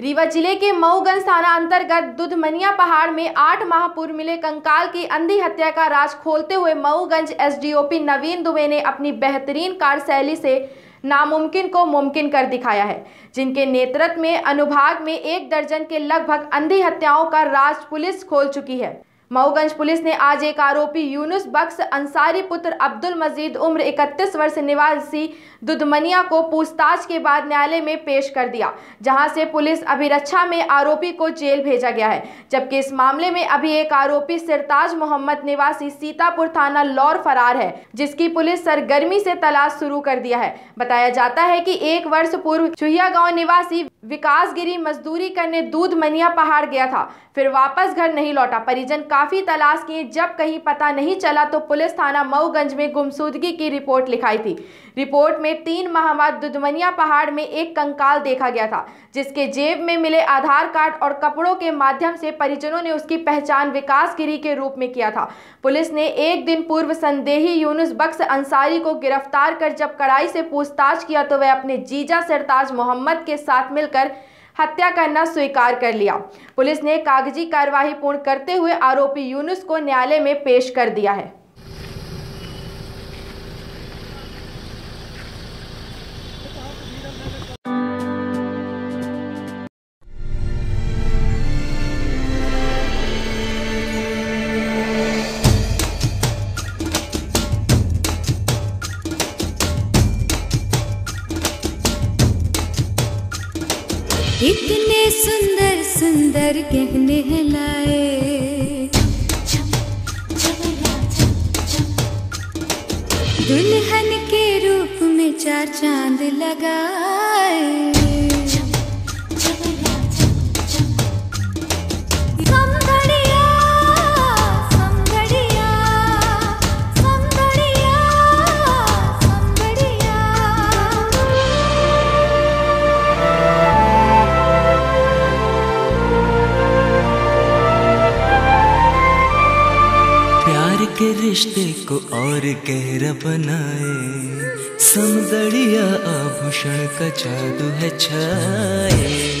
रीवा जिले के मऊगंज थाना अंतर्गत दूधमनिया पहाड़ में 8 माह पूर्व मिले कंकाल की अंधी हत्या का राज खोलते हुए मऊगंज एसडीओपी नवीन दुबे ने अपनी बेहतरीन कार्यशैली से नामुमकिन को मुमकिन कर दिखाया है, जिनके नेतृत्व में अनुभाग में 1 दर्जन के लगभग अंधी हत्याओं का राज पुलिस खोल चुकी है। मऊगंज पुलिस ने आज एक आरोपी यूनुस बक्स अंसारी पुत्र अब्दुल मजीद उम्र 31 वर्ष निवासी दूधमनिया को पूछताछ के बाद न्यायालय में पेश कर दिया, जहां से पुलिस अभिरक्षा में आरोपी को जेल भेजा गया है। जबकि इस मामले में अभी एक आरोपी सरताज मोहम्मद निवासी सीतापुर थाना लौर फरार है, जिसकी पुलिस सरगर्मी से तलाश शुरू कर दिया है। बताया जाता है कि 1 वर्ष पूर्व चुहिया गाँव निवासी विकासगिरी मजदूरी करने दूधमनिया पहाड़ गया था, फिर वापस घर नहीं लौटा। परिजन काफी तलाश किए, जब कहीं पता नहीं चला तो पुलिस थाना मऊगंज में गुमशुदगी की रिपोर्ट लिखाई थी। रिपोर्ट में 3 माह बाद दूधमनिया पहाड़ में एक कंकाल देखा गया था, जिसके जेब में मिले आधार कार्ड और कपड़ों के माध्यम से परिजनों ने उसकी पहचान विकासगिरी के रूप में किया था। पुलिस ने 1 दिन पूर्व संदेही यूनुस बक्स अंसारी को गिरफ्तार कर जब कड़ाई से पूछताछ किया तो वह अपने जीजा सरताज मोहम्मद के साथ मिलकर हत्या करना स्वीकार कर लिया। पुलिस ने कागजी कार्यवाही पूर्ण करते हुए आरोपी यूनुस को न्यायालय में पेश कर दिया है। कितने सुंदर सुंदर गहने लाए दुल्हन के रूप में 4 चांद लगाए। समदरिया समदरिया समदरिया समदरिया। के रिश्ते को और गहरा बनाए समदरिया आभूषण का जादू है छाए।